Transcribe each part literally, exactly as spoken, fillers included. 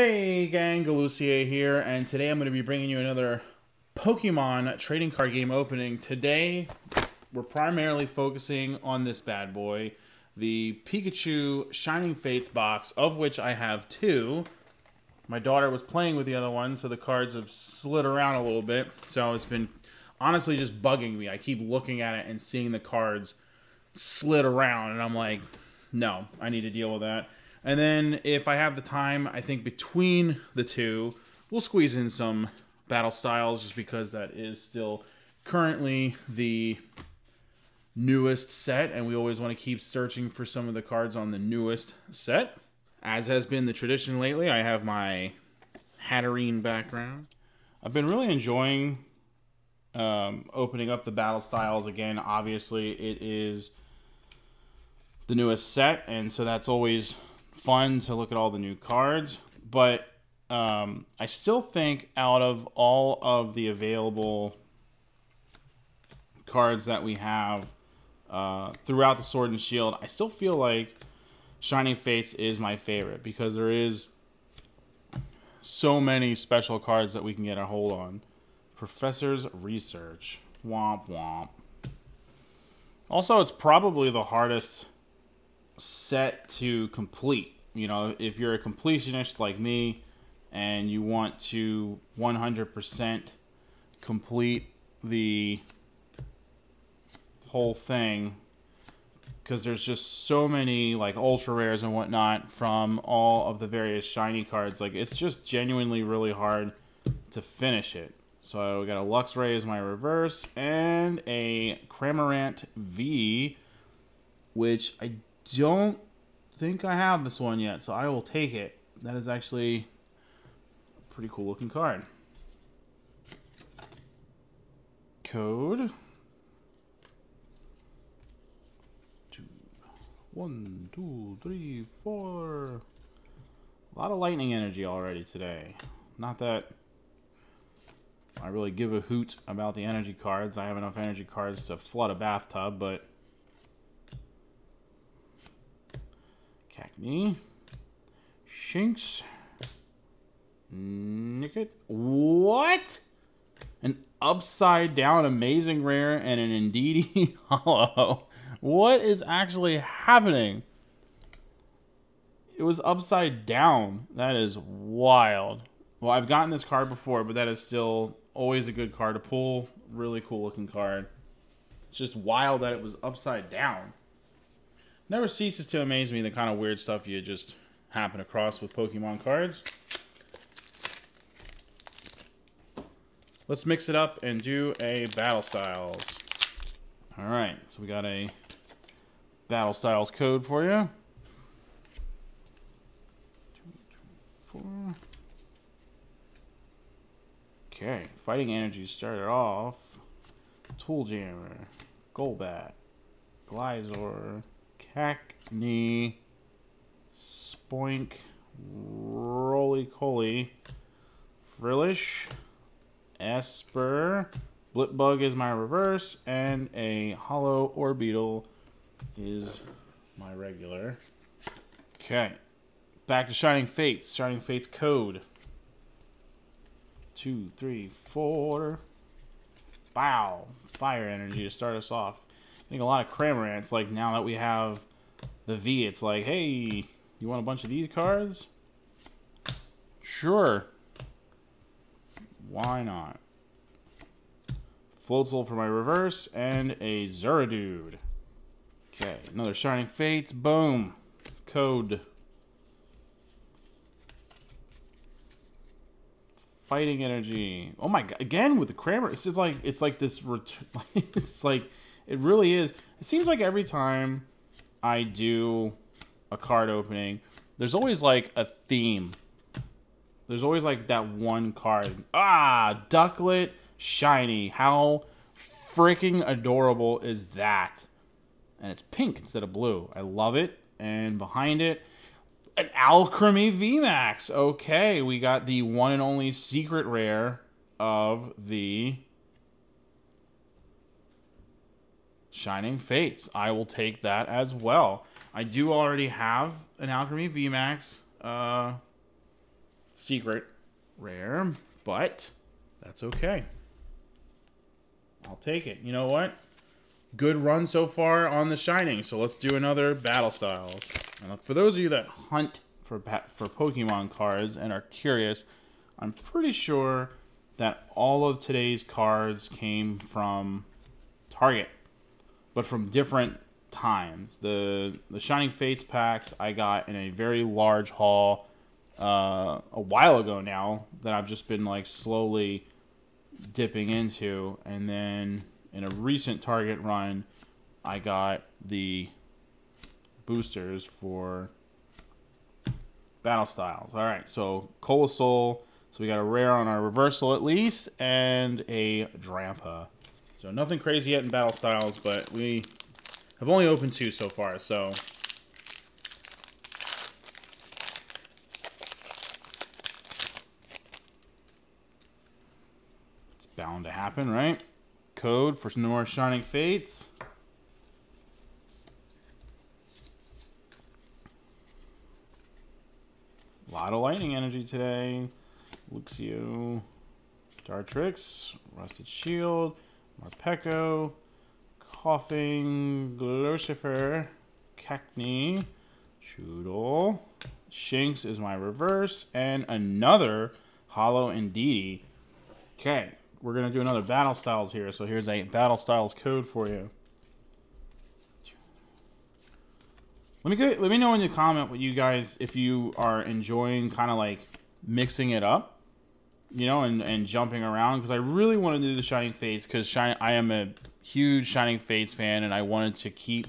Hey gang, Glucifer here, and today I'm going to be bringing you another Pokemon trading card game opening. Today, we're primarily focusing on this bad boy, the Pikachu Shining Fates box, of which I have two. My daughter was playing with the other one, so the cards have slid around a little bit, so it's been honestly just bugging me. I keep looking at it and seeing the cards slid around, and I'm like, no, I need to deal with that. And then if I have the time, I think between the two, we'll squeeze in some Battle Styles just because that is still currently the newest set. And we always want to keep searching for some of the cards on the newest set. As has been the tradition lately, I have my Hatterene background. I've been really enjoying um, opening up the Battle Styles again. Obviously, it is the newest set, and so that's always fun to look at all the new cards, but um, I still think out of all of the available cards that we have uh, throughout the Sword and Shield, I still feel like Shining Fates is my favorite because there is so many special cards that we can get a hold on. Professor's Research. Womp womp. Also, it's probably the hardest set to complete. You know, if you're a completionist like me and you want to one hundred percent complete the whole thing, because there's just so many like ultra rares and whatnot from all of the various shiny cards, like it's just genuinely really hard to finish it. So we got a Luxray as my reverse and a Cramorant V, which I don't think I have this one yet, so I will take it. That is actually a pretty cool looking card. Code. Two, one, two, three, four. A lot of lightning energy already today. Not that I really give a hoot about the energy cards. I have enough energy cards to flood a bathtub, but Cackney, Shinx, Nicket. What? An upside down amazing rare and an Indeedee hollow. What is actually happening? It was upside down. That is wild. Well, I've gotten this card before, but that is still always a good card to pull. Really cool looking card. It's just wild that it was upside down. Never ceases to amaze me the kind of weird stuff you just happen across with Pokemon cards. Let's mix it up and do a Battle Styles. All right, so we got a Battle Styles code for you. Two, two, four. Okay, Fighting Energy started off. Tool Jammer, Golbat, Glizard, Cackney, Spoink, Roly-Coly, Frillish, Esper, Blipbug is my reverse, and a hollow Orbeetle is my regular. Okay, back to Shining Fates. Shining Fates code. Two, three, four. Wow, fire energy to start us off. I think a lot of Cramorants, like now that we have the V, it's like, hey, you want a bunch of these cards? Sure. Why not? Float Soul for my reverse and a Zura Dude. Okay, another Shining Fates. Boom. Code. Fighting energy. Oh my god! Again with the Cramorant. It's just like it's like this. It's like. It really is. It seems like every time I do a card opening, there's always like a theme. There's always like that one card. Ah, Ducklet Shiny. How freaking adorable is that? And it's pink instead of blue. I love it. And behind it, an Alcremie V MAX. Okay, we got the one and only secret rare of the Shining Fates. I will take that as well. I do already have an Alcremie V MAX. Uh, secret rare, but that's okay. I'll take it. You know what? Good run so far on the Shining, so let's do another Battle Styles. And for those of you that hunt for for Pokemon cards and are curious, I'm pretty sure that all of today's cards came from Target, but from different times. The the Shining Fates packs I got in a very large haul uh, a while ago now that I've just been like slowly dipping into, and then in a recent Target run, I got the boosters for Battle Styles. All right, so Float Soul. So we got a rare on our reversal at least, and a Drampa. So nothing crazy yet in Battle Styles, but we have only opened two so far. So it's bound to happen, right? Code for more Shining Fates. A lot of lightning energy today. Luxio, Star Tricks, Rusted Shield, Marpeco, Coughing, Glucifer, Cackney, Choodle, Shinx is my reverse, and another Hollow Indeedee. Okay. We're going to do another Battle Styles here, so here's a Battle Styles code for you. Let me get, let me know in the comment what you guys, if you are enjoying kind of like mixing it up, you know, and, and jumping around, because I really want to do the Shining Fates, because Shine, I am a huge Shining Fates fan, and I wanted to keep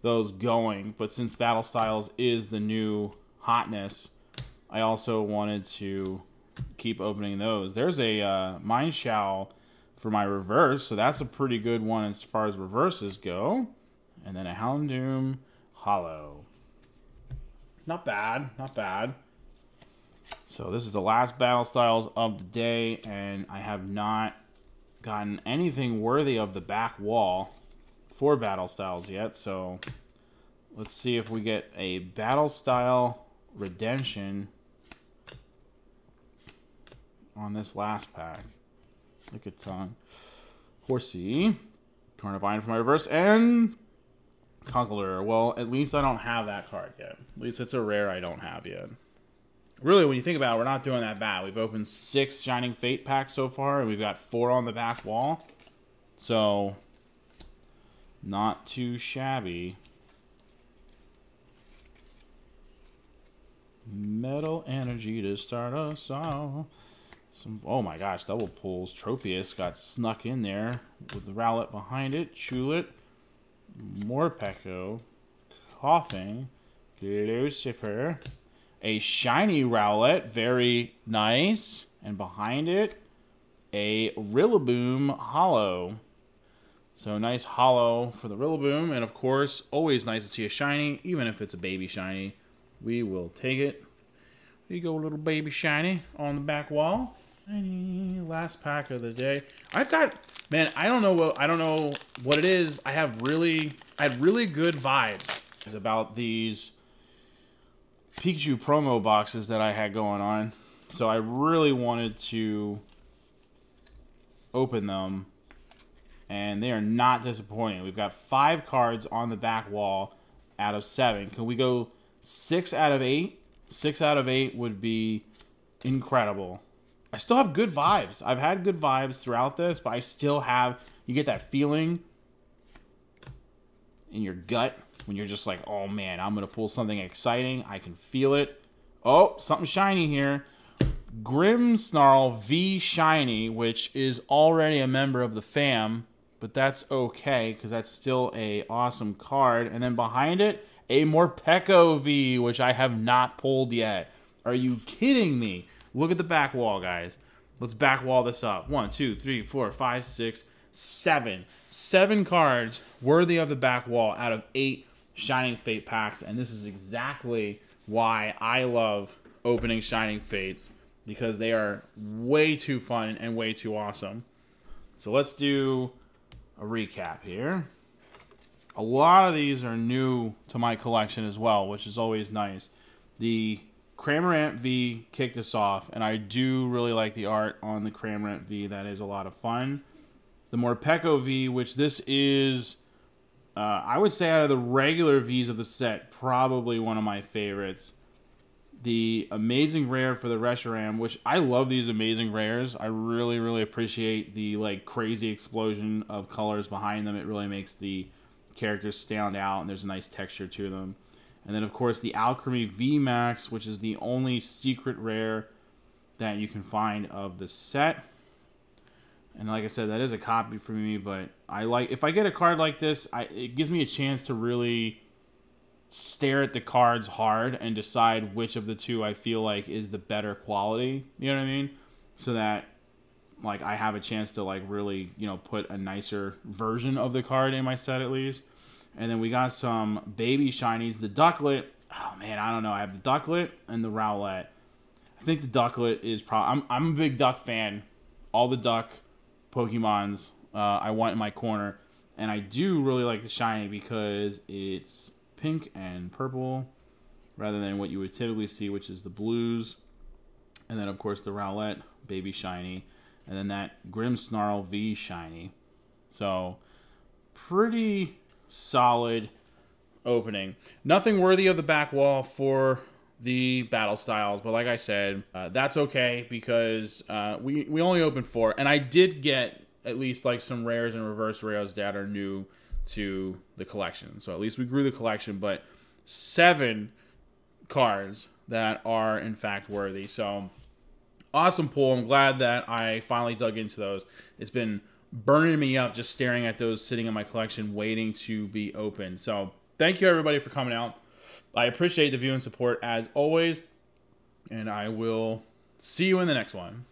those going, but since Battle Styles is the new hotness, I also wanted to keep opening those. There's a uh, Mind Shell for my reverse, so that's a pretty good one as far as reverses go. And then a Houndoom Hollow. Not bad, not bad. So this is the last Battle Styles of the day, and I have not gotten anything worthy of the back wall for Battle Styles yet, so let's see if we get a Battle Style Redemption on this last pack. Look at Ton. Horsey. Carnivine for my reverse. And Conkeldurr. Well, at least I don't have that card yet. At least it's a rare I don't have yet. Really, when you think about it, we're not doing that bad. We've opened six Shining Fate packs so far, and we've got four on the back wall. So, not too shabby. Metal energy to start us off. Some, oh my gosh, double pulls. Tropius got snuck in there with the Rowlet behind it. Chulet, Morpeko, Coughing, Glucifer, a shiny Rowlet, very nice. And behind it, a Rillaboom Hollow. So nice Hollow for the Rillaboom. And of course, always nice to see a shiny, even if it's a baby shiny. We will take it. There you go, little baby shiny on the back wall. Last pack of the day. I've got, man, I don't know what I don't know what it is. I have really I had really good vibes about these Pikachu promo boxes that I had going on. So I really wanted to open them, and they are not disappointing. We've got five cards on the back wall out of seven. Can we go six out of eight? Six out of eight would be incredible. I still have good vibes. I've had good vibes throughout this, but I still have... You get that feeling in your gut when you're just like, oh man, I'm going to pull something exciting. I can feel it. Oh, something shiny here. Grimmsnarl V Shiny, which is already a member of the fam, but that's okay because that's still an awesome card. And then behind it, a Morpeko V, which I have not pulled yet. Are you kidding me? Look at the back wall, guys. Let's back wall this up. One, two, three, four, five, six, seven. Seven cards worthy of the back wall out of eight Shining Fate packs. And this is exactly why I love opening Shining Fates, because they are way too fun and way too awesome. So let's do a recap here. A lot of these are new to my collection as well, which is always nice. The Cramorant V kicked us off, and I do really like the art on the Cramorant V. That is a lot of fun. The Morpeko V, which this is, uh, I would say out of the regular Vs of the set, probably one of my favorites. The Amazing Rare for the Reshiram, which I love these Amazing Rares. I really, really appreciate the like crazy explosion of colors behind them. It really makes the characters stand out, and there's a nice texture to them. And then, of course, the Alcremie V MAX, which is the only secret rare that you can find of the set. And like I said, that is a copy for me, but I like, if I get a card like this, I, it gives me a chance to really stare at the cards hard and decide which of the two I feel like is the better quality. You know what I mean? So that, like, I have a chance to, like, really, you know, put a nicer version of the card in my set, at least. And then we got some baby shinies. The Ducklet. Oh, man, I don't know. I have the Ducklet and the Rowlet. I think the Ducklet is probably... I'm, I'm a big Duck fan. All the Duck Pokemons uh, I want in my corner. And I do really like the shiny because it's pink and purple rather than what you would typically see, which is the blues. And then, of course, the Rowlet baby shiny. And then that Grimmsnarl V shiny. So, pretty... solid opening. Nothing worthy of the back wall for the Battle Styles, but like I said, uh, that's okay because uh, we, we only opened four, and I did get at least like some rares and reverse rares that are new to the collection. So at least we grew the collection, but seven cards that are in fact worthy. So awesome pull. I'm glad that I finally dug into those. It's been burning me up just staring at those sitting in my collection waiting to be opened. So thank you everybody for coming out. I appreciate the view and support as always, and I will see you in the next one.